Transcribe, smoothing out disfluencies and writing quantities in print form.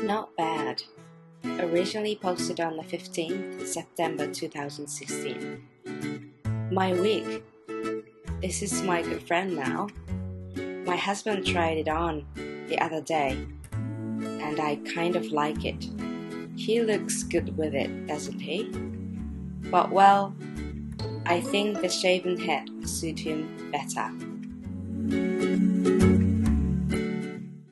but not bad. Originally posted on the 15th September 2016. My wig. This is my good friend now. My husband tried it on the other day, and I kind of like it. He looks good with it, doesn't he? But well, I think the shaven head suits him better.